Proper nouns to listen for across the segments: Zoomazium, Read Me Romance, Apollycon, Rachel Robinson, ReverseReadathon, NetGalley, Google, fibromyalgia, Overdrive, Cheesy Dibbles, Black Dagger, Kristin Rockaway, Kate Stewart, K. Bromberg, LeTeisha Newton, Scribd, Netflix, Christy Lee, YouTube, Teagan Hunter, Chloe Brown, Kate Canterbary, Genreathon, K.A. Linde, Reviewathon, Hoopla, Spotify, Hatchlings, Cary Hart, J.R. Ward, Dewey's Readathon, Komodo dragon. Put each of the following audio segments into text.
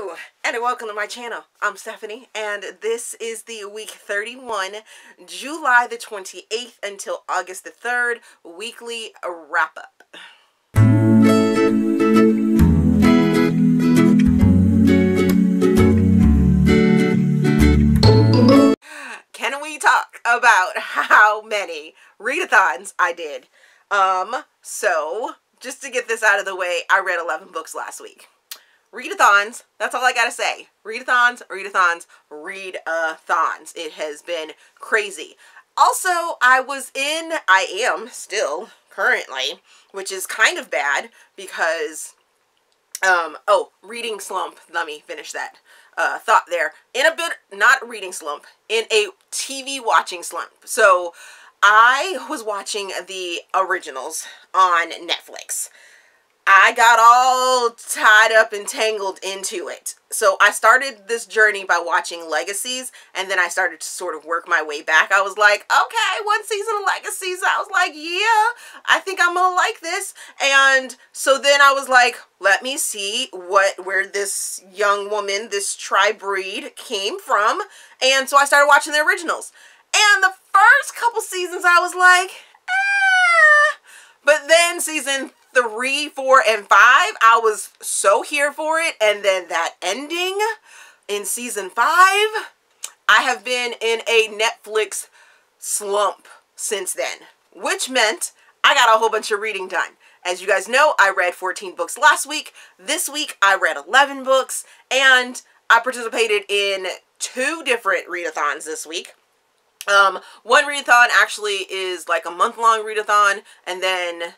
Hello and welcome to my channel. I'm Stephanie and this is the week 31, July the 28th until August the 3rd, weekly wrap-up. Can we talk about how many readathons I did? So just to get this out of the way, I read 11 books last week. Readathons, that's all I gotta say. Readathons, readathons, readathons. It has been crazy. Also, I am still currently, which is kind of bad because, reading slump, let me finish that thought there. In a TV watching slump. So I was watching the originals on Netflix. I got all tied up and tangled into it. So I started this journey by watching Legacies, and then I started to sort of work my way back. I was like, okay, one season of Legacies. I was like, yeah, I think I'm gonna like this. And so then I was like, let me see where this young woman, this tri-breed came from. And so I started watching the originals. And the first couple seasons I was like, eh. But then season 3, 4, and 5, I was so here for it. And then that ending in season 5, I have been in a Netflix slump since then, which meant I got a whole bunch of reading done. As you guys know, I read 14 books last week. This week I read 11 books, and I participated in 2 different readathons this week. One readathon actually is like a month-long readathon, and then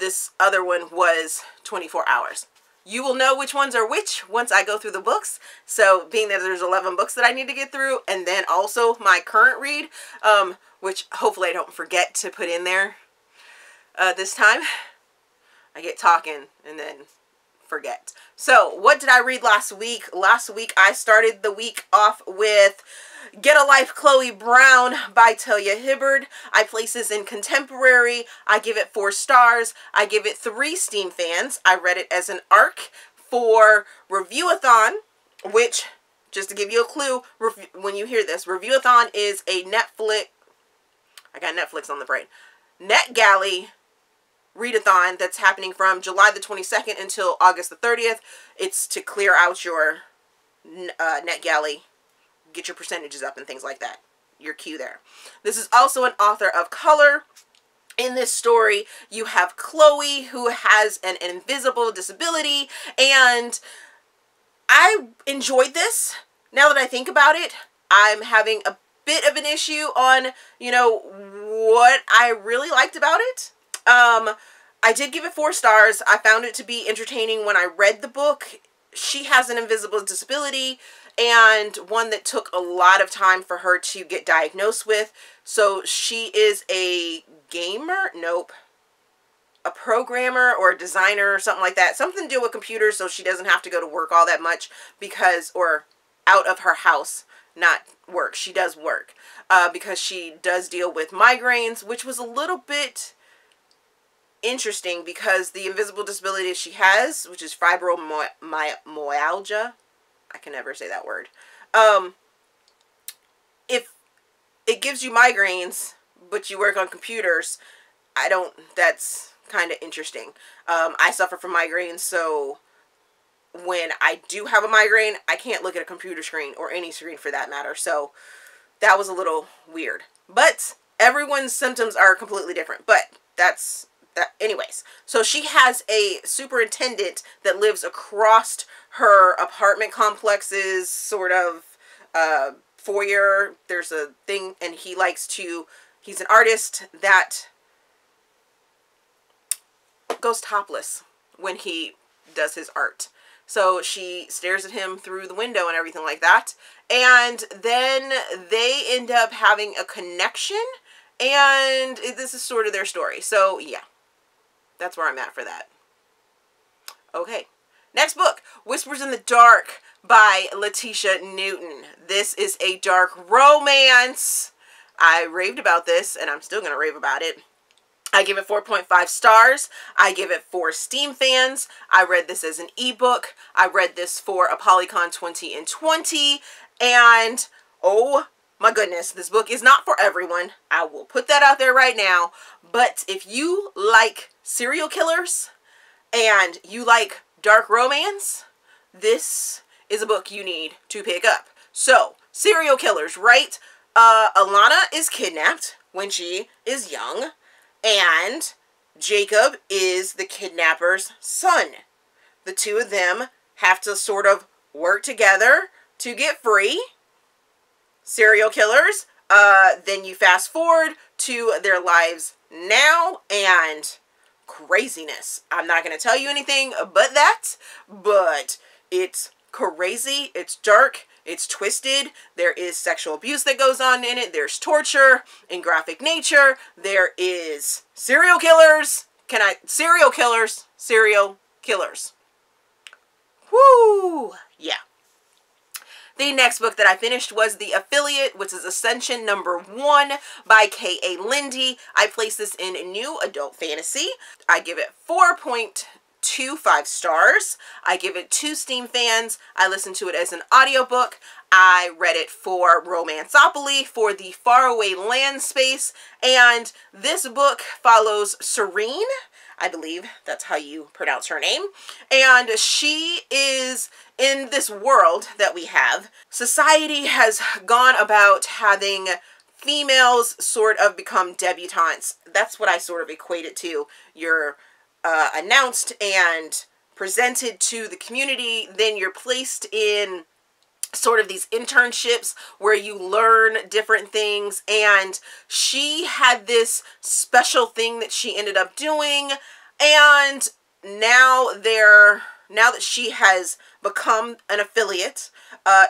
this other one was 24 hours. You will know which ones are which once I go through the books. So being that there's 11 books that I need to get through, and then also my current read, which hopefully I don't forget to put in there this time. I get talking and then forget. So what did I read last week? Last week I started the week off with Get a Life, Chloe Brown by Talia Hibbert. I place this in contemporary. I give it 4 stars. I give it 3 Steam fans. I read it as an ARC for Reviewathon, which, just to give you a clue, when you hear this, Reviewathon is a Netflix, I got Netflix on the brain, NetGalley readathon that's happening from July the 22nd until August the 30th. It's to clear out your NetGalley, get your percentages up and things like that. Your cue there. This is also an author of color. In this story, you have Chloe, who has an invisible disability, and I enjoyed this. Now that I think about it, I'm having a bit of an issue on, you know, what I really liked about it. I did give it 4 stars. I found it to be entertaining when I read the book. She has an invisible disability, and one that took a lot of time for her to get diagnosed with. So she is a gamer? Nope. A programmer or a designer or something like that. Something to do with computers, so she doesn't have to go to work all that much because, or out of her house, not work. She does work because she does deal with migraines, which was a little bit interesting because the invisible disability she has, which is fibromyalgia, I can never say that word. If it gives you migraines, but you work on computers, that's kind of interesting. I suffer from migraines, so when I do have a migraine, I can't look at a computer screen or any screen for that matter. So that was a little weird, but everyone's symptoms are completely different, but that's that. Anyways, so she has a superintendent that lives across her apartment complexes, sort of foyer. There's a thing, and he likes to, he's an artist that goes topless when he does his art. So she stares at him through the window and everything like that. And then they end up having a connection, and this is sort of their story. So yeah. That's where I'm at for that. Okay. Next book, Whispers in the Dark by LeTeisha Newton. This is a dark romance. I raved about this, and I'm still going to rave about it. I give it 4.5 stars. I give it 4 Steam fans. I read this as an ebook. I read this for Apollycon 2020, and oh my goodness, this book is not for everyone. I will put that out there right now. But if you like serial killers and you like dark romance, this is a book you need to pick up. So, serial killers, right? Alana is kidnapped when she is young, and Jacob is the kidnapper's son. The two of them have to sort of work together to get free. Serial killers. Then you fast forward to their lives now and craziness. I'm not going to tell you anything but that, but it's crazy, it's dark, it's twisted. There is sexual abuse that goes on in it. There's torture and graphic nature. There is serial killers. Serial killers. Woo! Yeah. The next book that I finished was The Affiliate, which is Ascension #1 by K.A. Linde. I placed this in New Adult Fantasy. I give it 4.25 stars. I give it 2 Steam fans. I listened to it as an audiobook. I read it for Romanceopoly, for the faraway land space, and this book follows Serene, I believe that's how you pronounce her name, and she is in this world that we have. Society has gone about having females sort of become debutantes. That's what I sort of equate it to. You're announced and presented to the community, then you're placed in sort of these internships where you learn different things, and she had this special thing that she ended up doing, and now that she has become an affiliate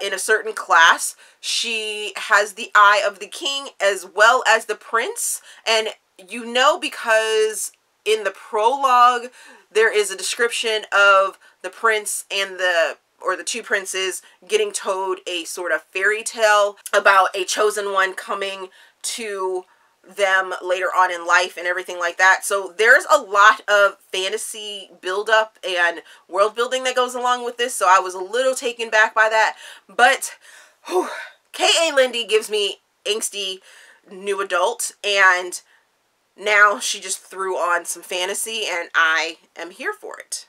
in a certain class, she has the eye of the king as well as the prince. And you know, because in the prologue there is a description of the prince and the two princes getting told a sort of fairy tale about a chosen one coming to them later on in life and everything like that. So there's a lot of fantasy buildup and world building that goes along with this, so I was a little taken back by that. But K.A. Linde gives me angsty new adult, and now she just threw on some fantasy, and I am here for it.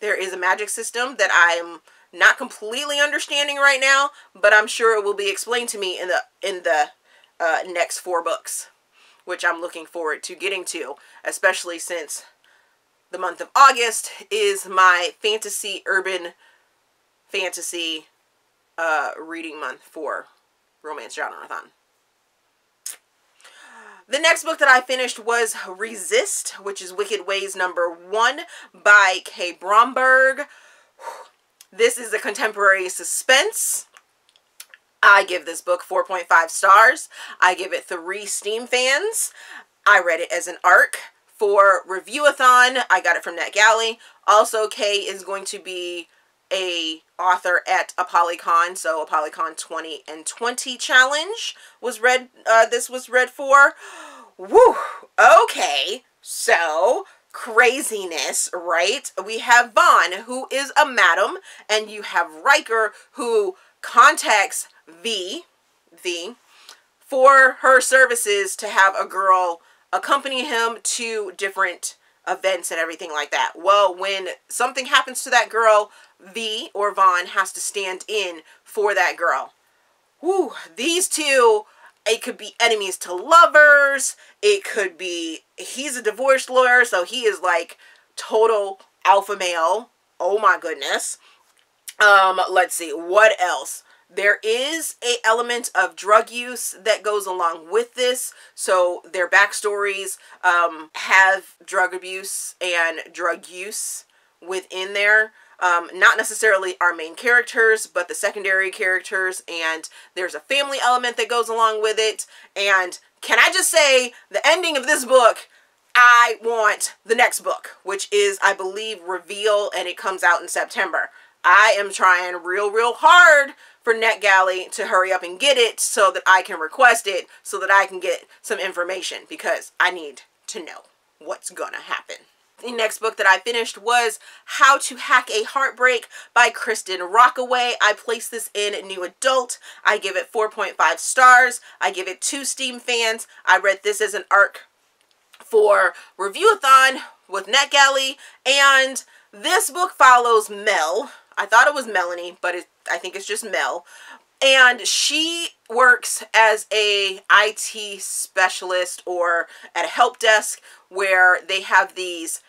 There is a magic system that I'm not completely understanding right now, but I'm sure it will be explained to me in the next 4 books, which I'm looking forward to getting to, especially since the month of August is my fantasy, urban fantasy reading month for Romanceopoly. The next book that I finished was Resist, which is Wicked Ways #1 by K. Bromberg. This is a contemporary suspense. I give this book 4.5 stars. I give it 3 Steam fans. I read it as an ARC for Reviewathon. I got it from NetGalley. Also, K is going to be a author at Apollycon, so Apollycon 2020 challenge was read. This was read for. Woo! Okay, so craziness, right? We have Vaughn, who is a madam, and you have Riker, who contacts V for her services to have a girl accompany him to different events and everything like that. Well, when something happens to that girl, V or Vaughn has to stand in for that girl. Woo, these two, it could be enemies to lovers. It could be, he's a divorce lawyer, so he is like total alpha male. Oh my goodness. Let's see, what else? There is an element of drug use that goes along with this. So their backstories have drug abuse and drug use within there. Not necessarily our main characters, but the secondary characters, and there's a family element that goes along with it. And can I just say, the ending of this book, I want the next book, which is, I believe, Reveal, and it comes out in September. I am trying real hard for NetGalley to hurry up and get it so that I can request it, so that I can get some information, because I need to know. what's gonna happen. The next book that I finished was How to Hack a Heartbreak by Kristin Rockaway. I placed this in New Adult. I give it 4.5 stars. I give it 2 Steam fans. I read this as an ARC for Reviewathon with NetGalley, and this book follows Mel. I thought it was Melanie, but I think it's just Mel. And she works as a IT specialist or at a help desk where they have these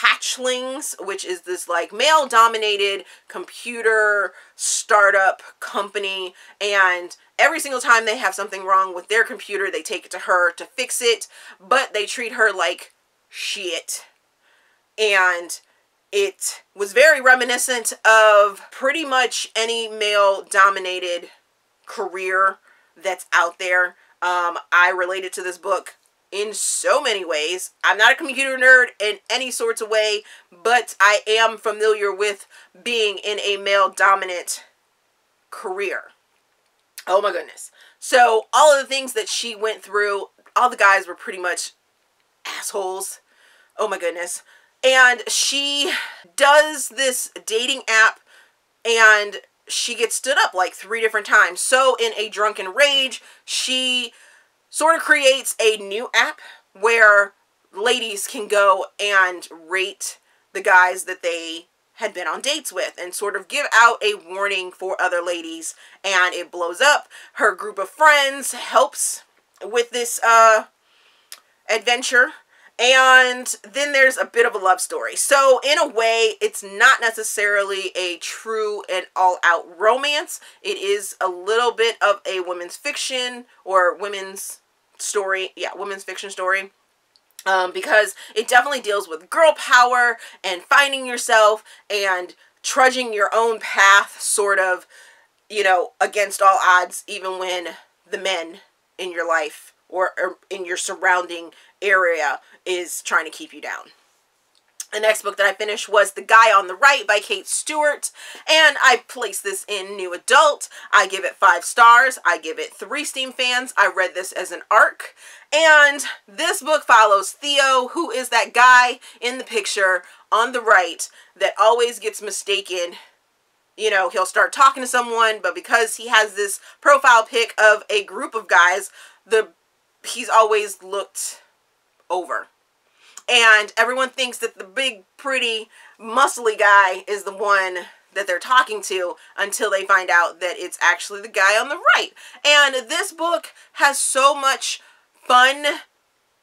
Hatchlings, which is this like male dominated computer startup company, and every single time they have something wrong with their computer, they take it to her to fix it, but they treat her like shit. And it was very reminiscent of pretty much any male dominated career that's out there. I related to this book in so many ways. I'm not a computer nerd in any sorts of way, but I am familiar with being in a male-dominant career. Oh my goodness. So all of the things that she went through, all the guys were pretty much assholes. Oh my goodness. And she does this dating app and she gets stood up like 3 different times. So in a drunken rage, she sort of creates a new app where ladies can go and rate the guys that they had been on dates with and sort of give out a warning for other ladies, and it blows up. Her group of friends helps with this adventure, and then there's a bit of a love story. So in a way, it's not necessarily a true and all-out romance. It is a little bit of a women's fiction or women's story, women's fiction story, because it definitely deals with girl power and finding yourself and trudging your own path, sort of, you know, against all odds, even when the men in your life or in your surrounding area is trying to keep you down. The next book that I finished was The Guy on the Right by Kate Stewart, and I placed this in New Adult. I give it 5 stars. I give it 3 Steam fans. I read this as an ARC, and this book follows Theo, who is that guy in the picture on the right that always gets mistaken. You know, he'll start talking to someone, but because he has this profile pic of a group of guys, he's always looked over. And everyone thinks that the big, pretty, muscly guy is the one that they're talking to until they find out that it's actually the guy on the right. And this book has so much fun,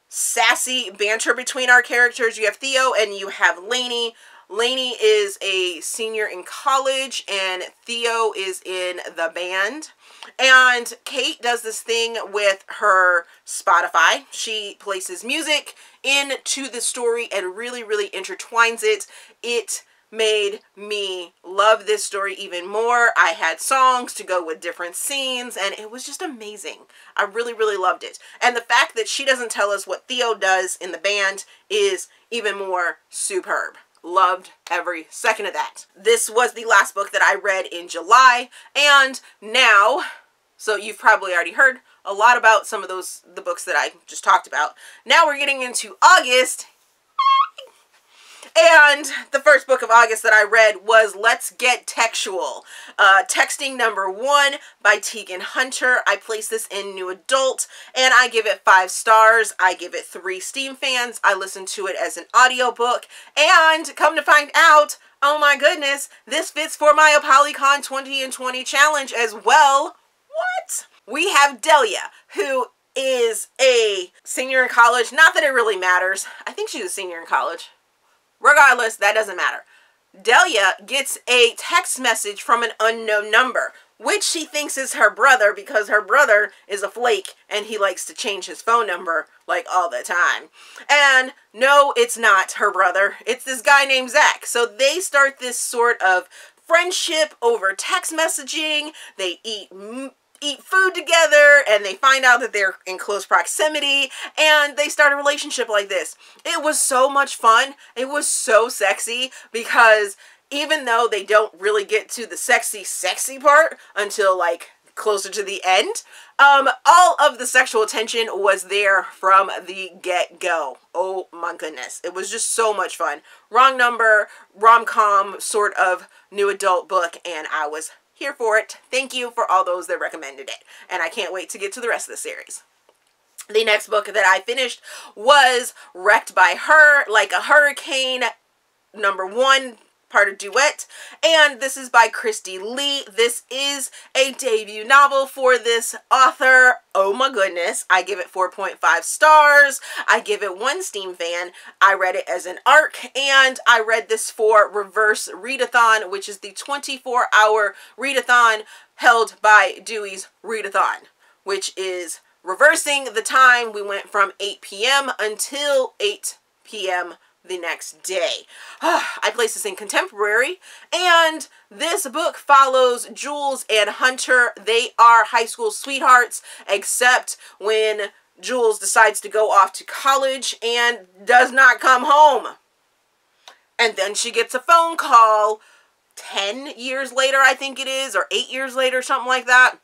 sassy banter between our characters. You have Theo and you have Lainey. Lainey is a senior in college and Theo is in the band. And Kate does this thing with her Spotify. She places music into the story and really, really intertwines it. It made me love this story even more. I had songs to go with different scenes and it was just amazing. I really, really loved it. And the fact that she doesn't tell us what Theo does in the band is even more superb. Loved every second of that. This was the last book that I read in July, and now, so you've probably already heard a lot about some of the books that I just talked about. Now we're getting into August, and the first book of August that I read was Let's Get Textual, Texting Number 1 by Teagan Hunter. I placed this in New Adult, and I give it 5 stars. I give it 3 Steam fans. I listened to it as an audiobook, and come to find out, oh my goodness, this fits for my Apollycon 20 and 20 challenge as well. What? We have Delia, who is a senior in college. Not that it really matters. I think she's a senior in college. Regardless, that doesn't matter. Delia gets a text message from an unknown number, which she thinks is her brother because her brother is a flake and he likes to change his phone number like all the time. And no, it's not her brother. It's this guy named Zach. So they start this sort of friendship over text messaging. They eat food together, and they find out that they're in close proximity, and they start a relationship like this. It was so much fun. It was so sexy, because even though they don't really get to the sexy part until like closer to the end. All of the sexual tension was there from the get-go. Oh my goodness. It was just so much fun. Wrong Number, rom-com sort of new adult book, and I was here for it. Thank you for all those that recommended it. And I can't wait to get to the rest of the series. The next book that I finished was Wrecked by Her, Like a Hurricane, #1. Part of Duet, and this is by Christy Lee. This is a debut novel for this author. Oh my goodness. I give it 4.5 stars. I give it 1 Steam fan. I read it as an ARC, and I read this for Reverse Readathon, which is the 24-hour readathon held by Dewey's Readathon, which is reversing the time. We went from 8 p.m. until 8 p.m. the next day. I place this in contemporary, and this book follows Jules and Hunter. They are high school sweethearts, except when Jules decides to go off to college and does not come home. And then she gets a phone call 10 years later, I think it is, or 8 years later, something like that.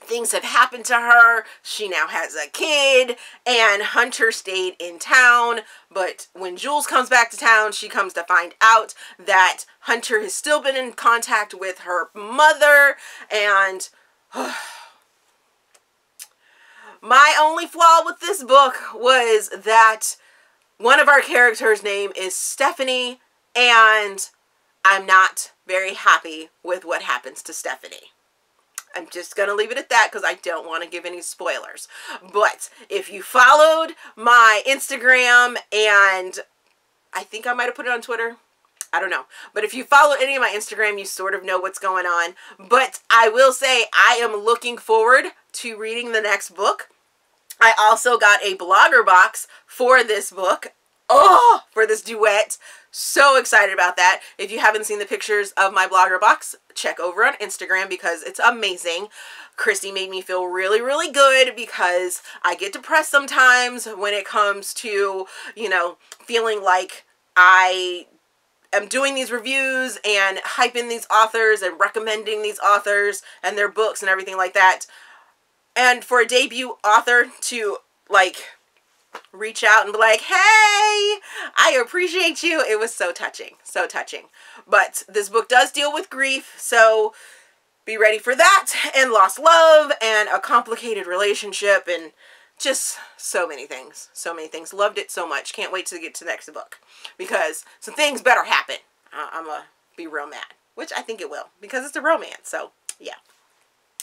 Things have happened to her. She now has a kid, and Hunter stayed in town. But when Jules comes back to town, she comes to find out that Hunter has still been in contact with her mother. And my only flaw with this book was that one of our characters' name is Stephanie, and I'm not very happy with what happens to Stephanie. I'm just going to leave it at that because I don't want to give any spoilers. But if you followed my Instagram, and I think I might have put it on Twitter, I don't know. But if you follow any of my Instagram, you sort of know what's going on. But I will say I am looking forward to reading the next book. I also got a blogger box for this book. Oh, for this duet. So excited about that. If you haven't seen the pictures of my blogger box, check over on Instagram because it's amazing. Christy made me feel really, really good because I get depressed sometimes when it comes to, you know, feeling like I am doing these reviews and hyping these authors and recommending these authors and their books and everything like that. And for a debut author to, like, reach out and be like, hey, I appreciate you. It was so touching, so touching. But this book does deal with grief, so be ready for that, and lost love, and a complicated relationship, and just so many things, so many things. Loved it so much. Can't wait to get to the next book, because some things better happen. I'm gonna be real mad, which I think it will, because it's a romance, so yeah.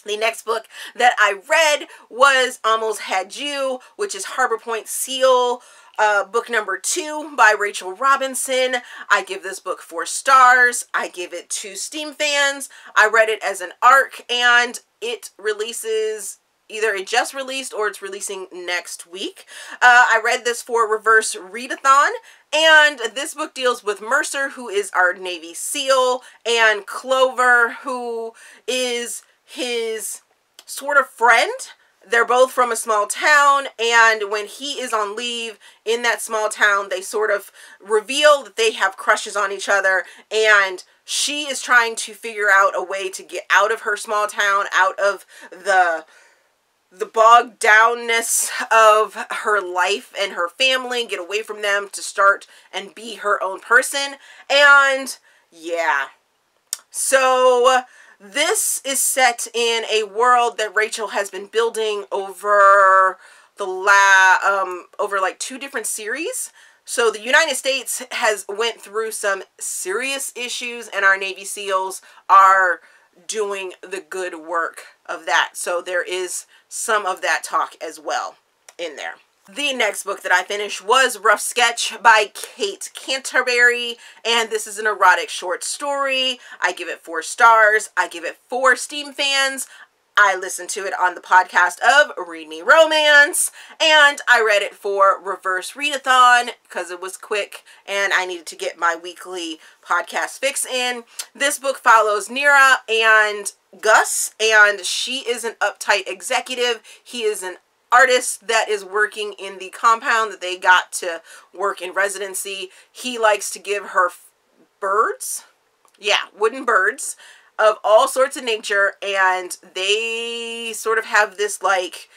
The next book that I read was Almost Had You, which is Harbor Point Seal, book #2 by Rachel Robinson. I give this book 4 stars. I give it 2 Steam fans. I read it as an ARC, and it releases, either it just released or it's releasing next week. I read this for Reverse Readathon, and this book deals with Mercer, who is our Navy SEAL, and Clover, who is his sort of friend. They're both from a small town, and when he is on leave in that small town, they sort of reveal that they have crushes on each other, and she is trying to figure out a way to get out of her small town, out of the bogged downness of her life and her family, get away from them to start and be her own person. And yeah, so this is set in a world that Rachel has been building over the over like 2 different series. So the United States has went through some serious issues, and our Navy SEALs are doing the good work of that. So there is some of that talk as well in there. The next book that I finished was Rough Sketch by Kate Canterbary, and this is an erotic short story. I give it 4 stars. I give it 4 Steam fans. I listened to it on the podcast of Read Me Romance, and I read it for Reverse Readathon because it was quick and I needed to get my weekly podcast fix in. This book follows Nira and Gus, and she is an uptight executive. He is an artist that is working in the compound that they got to work in residency. He likes to give her birds, yeah, wooden birds, of all sorts of nature, and they sort of have this like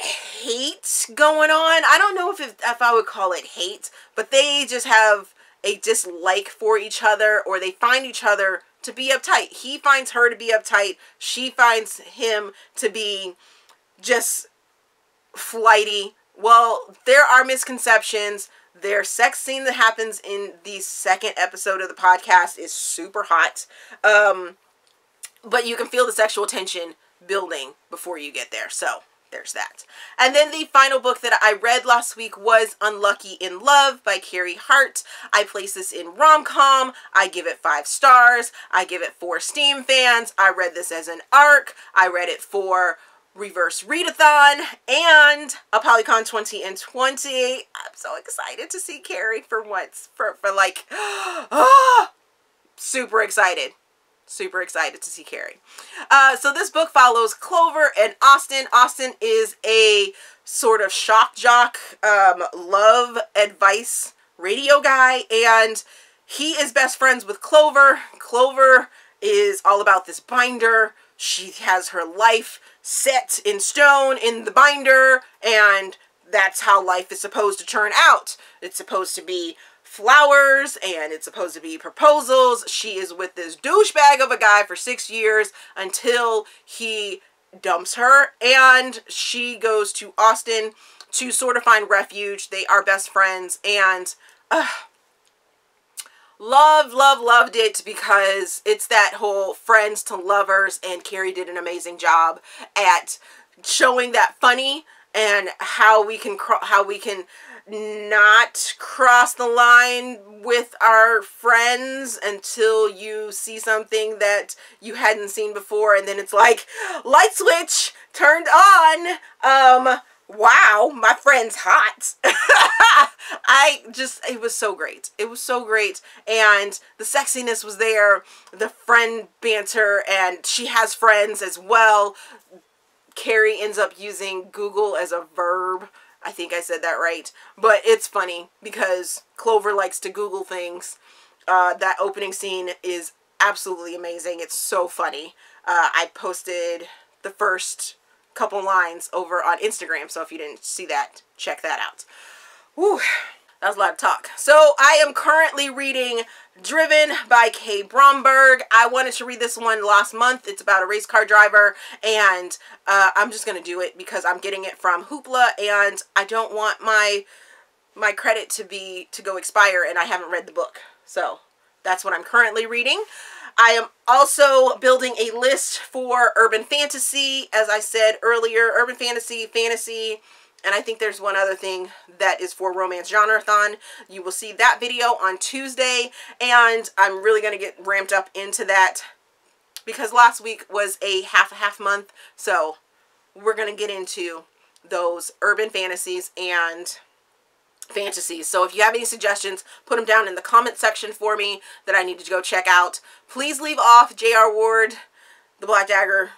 hate going on. I don't know if I would call it hate, but they just have a dislike for each other, or they find each other to be uptight. He finds her to be uptight. She finds him to be just flighty. Well, there are misconceptions. Their sex scene that happens in the second episode of the podcast is super hot. But you can feel the sexual tension building before you get there. So there's that. And then the final book that I read last week was Unlucky in Love by Cary Hart. I place this in rom-com. I give it 5 stars. I give it 4 Steam fans. I read this as an ARC. I read it for Reverse Readathon and Apollycon 2020. I'm so excited to see Cary for once. For like, super excited. Super excited to see Cary. So this book follows Clover and Austin. Austin is a sort of shock jock, love advice radio guy, and he is best friends with Clover. Clover is all about this binder. She has her life set in stone in the binder, and that's how life is supposed to turn out. It's supposed to be flowers, and it's supposed to be proposals. She is with this douchebag of a guy for 6 years until he dumps her, and she goes to Austin to sort of find refuge. They are best friends, and loved it, because it's that whole friends to lovers, and Cary did an amazing job at showing that funny and how we can not cross the line with our friends until you see something that you hadn't seen before, and then it's like, light switch turned on. Wow, my friend's hot. It was so great. It was so great. And the sexiness was there, the friend banter, and she has friends as well. Cary ends up using Google as a verb. I think I said that right. But it's funny because Clover likes to Google things. That opening scene is absolutely amazing. It's so funny. I posted the first couple lines over on Instagram, so if you didn't see that, check that out. Whew, that was a lot of talk. So I am currently reading Driven by K. Bromberg. I wanted to read this one last month. It's about a race car driver, and I'm just gonna do it because I'm getting it from Hoopla, and I don't want my credit to go expire, and I haven't read the book. So that's what I'm currently reading. I am also building a list for urban fantasy. As I said earlier, urban fantasy, fantasy, and I think there's one other thing that is for Romance Genreathon. You will see that video on Tuesday, and I'm really going to get ramped up into that because last week was a half month, so we're going to get into those urban fantasies and fantasies. So if you have any suggestions, put them down in the comment section for me that I need to go check out. Please leave off J.R. Ward, the Black Dagger.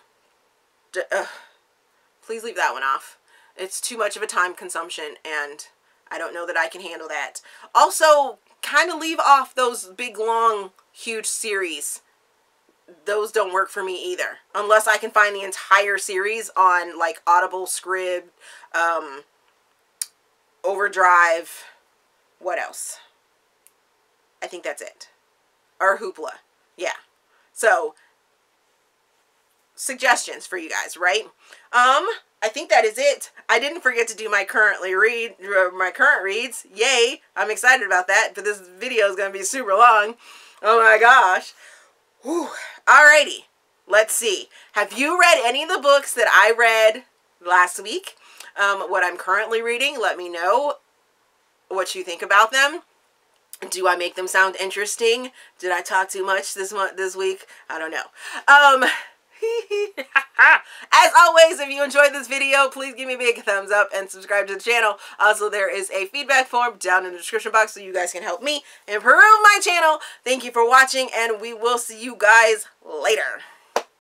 Please leave that one off. It's too much of a time consumption, and I don't know that I can handle that. Also, kind of leave off those big, long, huge series. Those don't work for me either, unless I can find the entire series on like Audible, Scribd, Overdrive, what else? I think that's it. Or Hoopla. Yeah. So, suggestions for you guys, right? I think that is it. I didn't forget to do my current reads. Yay. I'm excited about that, but this video is going to be super long. Oh my gosh. Whew. Alrighty. Let's see. Have you read any of the books that I read last week? What I'm currently reading, let me know what you think about them. Do I make them sound interesting? Did I talk too much this week? I don't know. As always, if you enjoyed this video, please give me a big thumbs up and subscribe to the channel. Also, there is a feedback form down in the description box so you guys can help me improve my channel. Thank you for watching, and we will see you guys later.